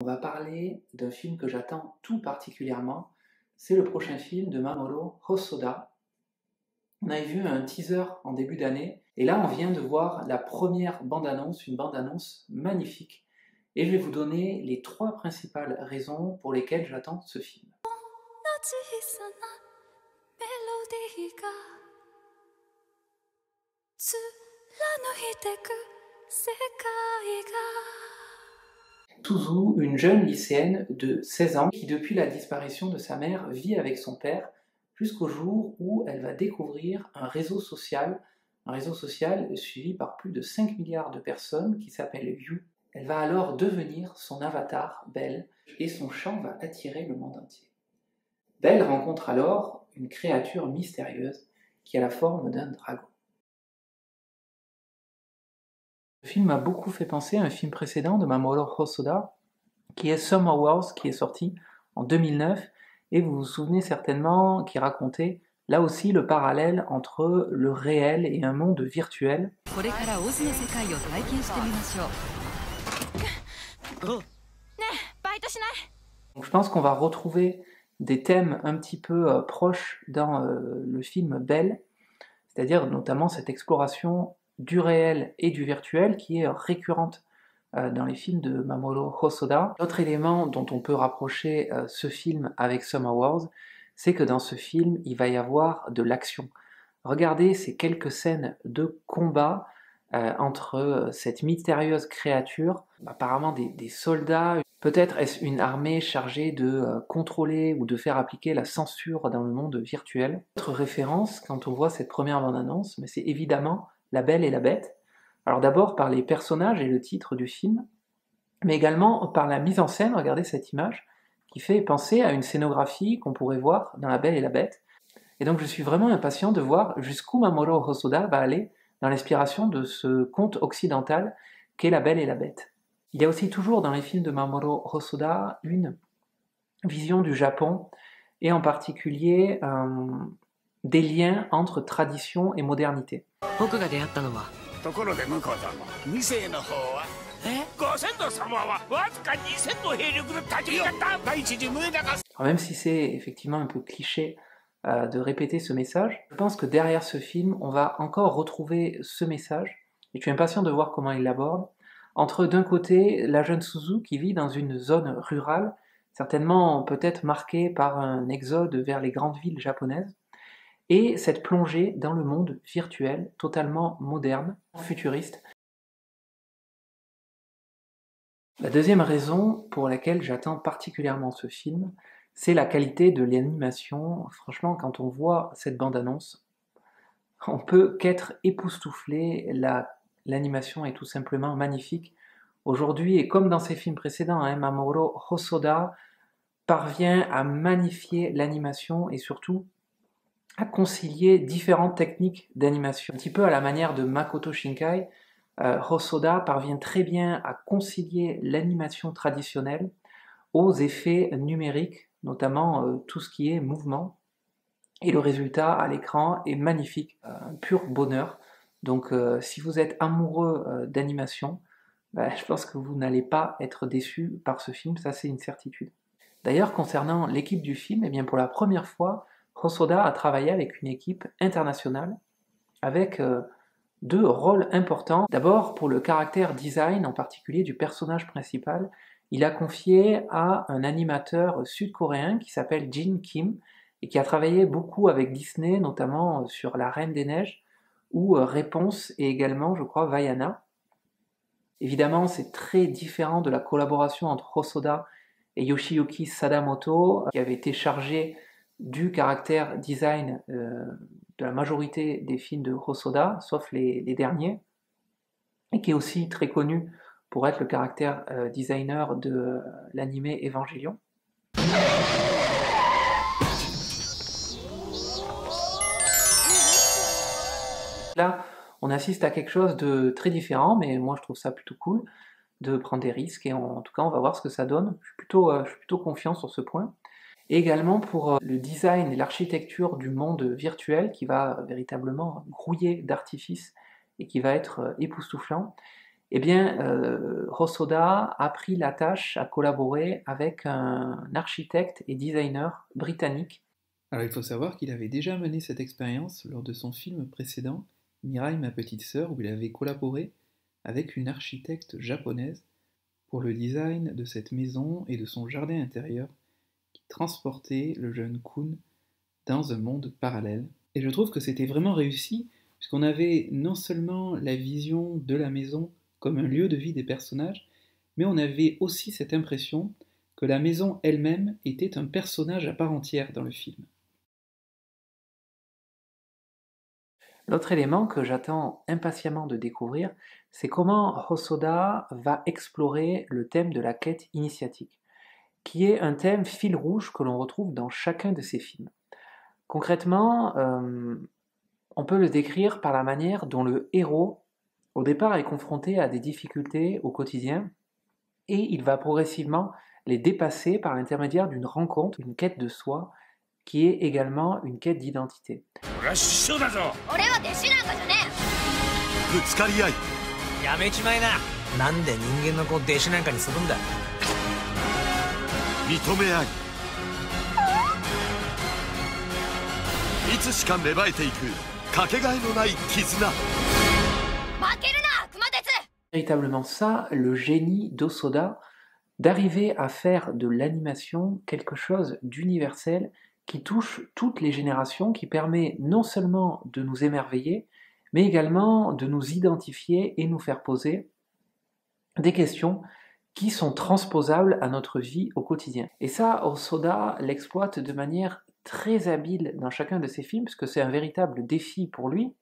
On va parler d'un film que j'attends tout particulièrement, c'est le prochain film de Mamoru Hosoda. On avait vu un teaser en début d'année, et là on vient de voir la première bande-annonce, une bande-annonce magnifique. Et je vais vous donner les trois principales raisons pour lesquelles j'attends ce film. Suzu, une jeune lycéenne de 16 ans qui, depuis la disparition de sa mère, vit avec son père jusqu'au jour où elle va découvrir un réseau social suivi par plus de 5 milliards de personnes qui s'appelle You. Elle va alors devenir son avatar, Belle, et son chant va attirer le monde entier. Belle rencontre alors une créature mystérieuse qui a la forme d'un dragon. Le film m'a beaucoup fait penser à un film précédent de Mamoru Hosoda qui est Summer Wars, qui est sorti en 2009, et vous vous souvenez certainement qui racontait là aussi le parallèle entre le réel et un monde virtuel. Donc je pense qu'on va retrouver des thèmes un petit peu proches dans le film Belle, c'est-à-dire notamment cette exploration du réel et du virtuel qui est récurrente dans les films de Mamoru Hosoda. L'autre élément dont on peut rapprocher ce film avec Summer Wars, c'est que dans ce film, il va y avoir de l'action. Regardez ces quelques scènes de combat entre cette mystérieuse créature, apparemment des soldats, peut-être est-ce une armée chargée de contrôler ou de faire appliquer la censure dans le monde virtuel. Autre référence, quand on voit cette première bande-annonce, mais c'est évidemment La Belle et la Bête. Alors d'abord par les personnages et le titre du film, mais également par la mise en scène. Regardez cette image qui fait penser à une scénographie qu'on pourrait voir dans La Belle et la Bête. Et donc je suis vraiment impatient de voir jusqu'où Mamoru Hosoda va aller dans l'inspiration de ce conte occidental qu'est La Belle et la Bête. Il y a aussi toujours dans les films de Mamoru Hosoda une vision du Japon, et en particulier des liens entre tradition et modernité. Alors même si c'est effectivement un peu cliché de répéter ce message, je pense que derrière ce film, on va encore retrouver ce message, et je suis impatient de voir comment il l'aborde, entre d'un côté la jeune Suzu qui vit dans une zone rurale, certainement peut-être marquée par un exode vers les grandes villes japonaises, et cette plongée dans le monde virtuel, totalement moderne, futuriste. La deuxième raison pour laquelle j'attends particulièrement ce film, c'est la qualité de l'animation. Franchement, quand on voit cette bande-annonce, on peut qu'être époustouflé. L'animation est tout simplement magnifique. Aujourd'hui, et comme dans ses films précédents, Mamoru Hosoda parvient à magnifier l'animation et surtout à concilier différentes techniques d'animation. Un petit peu à la manière de Makoto Shinkai, Hosoda parvient très bien à concilier l'animation traditionnelle aux effets numériques, notamment tout ce qui est mouvement, et le résultat à l'écran est magnifique, un pur bonheur. Donc si vous êtes amoureux d'animation, je pense que vous n'allez pas être déçu par ce film, ça c'est une certitude. D'ailleurs, concernant l'équipe du film, eh bien, pour la première fois, Hosoda a travaillé avec une équipe internationale, avec deux rôles importants. D'abord, pour le caractère design, en particulier du personnage principal, il a confié à un animateur sud-coréen qui s'appelle Jin Kim, et qui a travaillé beaucoup avec Disney, notamment sur La Reine des Neiges, ou Réponse, et également, je crois, Vaiana. Évidemment, c'est très différent de la collaboration entre Hosoda et Yoshiyuki Sadamoto, qui avait été chargé du caractère design de la majorité des films de Hosoda, sauf les derniers, et qui est aussi très connu pour être le caractère designer de l'animé Evangelion. Là, on assiste à quelque chose de très différent, mais moi je trouve ça plutôt cool de prendre des risques, et en tout cas on va voir ce que ça donne. Je suis plutôt confiant sur ce point. Et également pour le design et l'architecture du monde virtuel qui va véritablement grouiller d'artifices et qui va être époustouflant. eh bien, Hosoda a pris la tâche à collaborer avec un architecte et designer britannique. Alors il faut savoir qu'il avait déjà mené cette expérience lors de son film précédent, Mirai, ma petite sœur, où il avait collaboré avec une architecte japonaise pour le design de cette maison et de son jardin intérieur qui transportait le jeune Kun dans un monde parallèle. Et je trouve que c'était vraiment réussi, puisqu'on avait non seulement la vision de la maison comme un lieu de vie des personnages, mais on avait aussi cette impression que la maison elle-même était un personnage à part entière dans le film. L'autre élément que j'attends impatiemment de découvrir, c'est comment Hosoda va explorer le thème de la quête initiatique, qui est un thème fil rouge que l'on retrouve dans chacun de ses films. Concrètement, on peut le décrire par la manière dont le héros, au départ, est confronté à des difficultés au quotidien, et il va progressivement les dépasser par l'intermédiaire d'une rencontre, une quête de soi, qui est également une quête d'identité. Véritablement ça, le génie d'Hosoda, d'arriver à faire de l'animation quelque chose d'universel qui touche toutes les générations, qui permet non seulement de nous émerveiller, mais également de nous identifier et nous faire poser des questions qui sont transposables à notre vie au quotidien. Et ça, Hosoda l'exploite de manière très habile dans chacun de ses films, parce que c'est un véritable défi pour lui,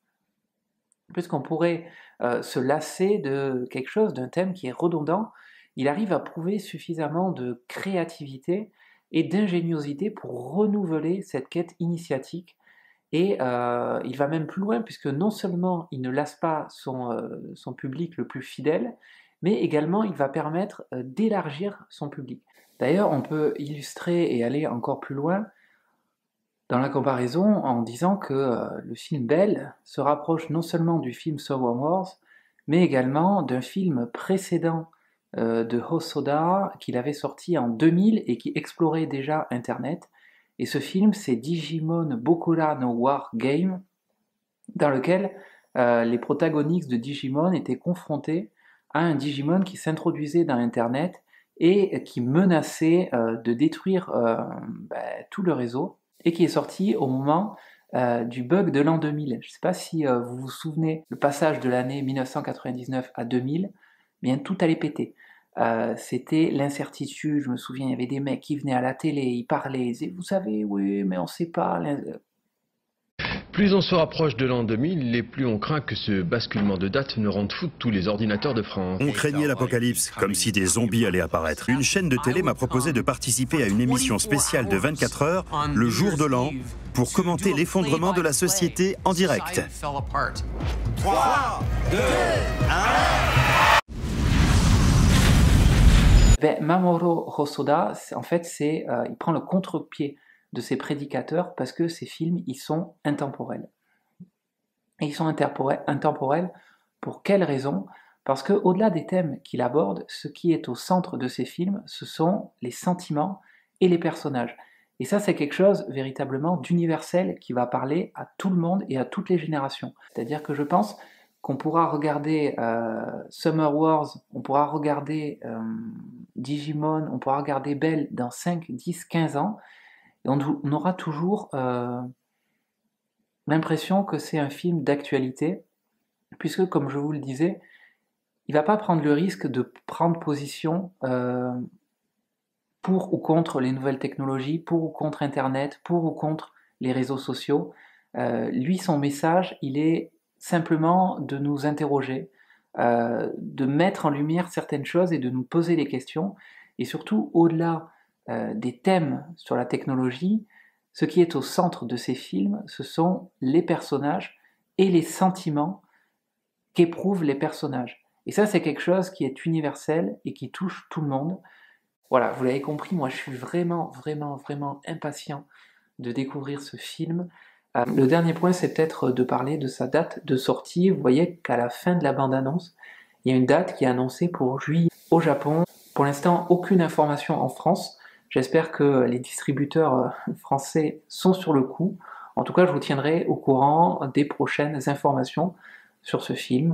puisqu'on pourrait se lasser de quelque chose, d'un thème qui est redondant. Il arrive à prouver suffisamment de créativité et d'ingéniosité pour renouveler cette quête initiatique. Et il va même plus loin, puisque non seulement il ne lasse pas son public le plus fidèle, mais également il va permettre d'élargir son public. D'ailleurs, on peut illustrer et aller encore plus loin dans la comparaison en disant que le film Belle se rapproche non seulement du film Summer Wars, mais également d'un film précédent de Hosoda qu'il avait sorti en 2000 et qui explorait déjà Internet. Et ce film, c'est Digimon Bokura no War Game, dans lequel les protagonistes de Digimon étaient confrontés à un Digimon qui s'introduisait dans Internet et qui menaçait de détruire tout le réseau, et qui est sorti au moment du bug de l'an 2000. Je ne sais pas si vous vous souvenez, le passage de l'année 1999 à 2000, bien tout allait péter. C'était l'incertitude, je me souviens, il y avait des mecs qui venaient à la télé, ils parlaient, ils disaient, vous savez, oui, mais on ne sait pas. Plus on se rapproche de l'an 2000, et plus on craint que ce basculement de date ne rende fou tous les ordinateurs de France. On craignait l'apocalypse, comme si des zombies allaient apparaître. Une chaîne de télé m'a proposé de participer à une émission spéciale de 24 heures, le jour de l'an, pour commenter l'effondrement de la société en direct. 3, 2, 1... Ben, Mamoru Hosoda, en fait, il prend le contre-pied de ses prédicateurs, parce que ces films, ils sont intemporels. Et ils sont intemporels pour quelle raison? Parce que au-delà des thèmes qu'il aborde, ce qui est au centre de ces films, ce sont les sentiments et les personnages. Et ça, c'est quelque chose véritablement d'universel qui va parler à tout le monde et à toutes les générations. C'est-à-dire que je pense qu'on pourra regarder Summer Wars, on pourra regarder Digimon, on pourra regarder Belle dans 5, 10, 15 ans, et on aura toujours l'impression que c'est un film d'actualité, puisque, comme je vous le disais, il ne va pas prendre le risque de prendre position pour ou contre les nouvelles technologies, pour ou contre Internet, pour ou contre les réseaux sociaux. Lui, son message, il est simplement de nous interroger, de mettre en lumière certaines choses et de nous poser des questions. Et surtout, au-delà des thèmes sur la technologie, ce qui est au centre de ces films, ce sont les personnages et les sentiments qu'éprouvent les personnages. Et ça, c'est quelque chose qui est universel et qui touche tout le monde. Voilà, vous l'avez compris, moi je suis vraiment, vraiment, vraiment impatient de découvrir ce film. Le dernier point, c'est peut-être de parler de sa date de sortie. Vous voyez qu'à la fin de la bande-annonce, Il y a une date qui est annoncée pour juillet au Japon. Pour l'instant, aucune information en France. J'espère que les distributeurs français sont sur le coup. En tout cas, je vous tiendrai au courant des prochaines informations sur ce film.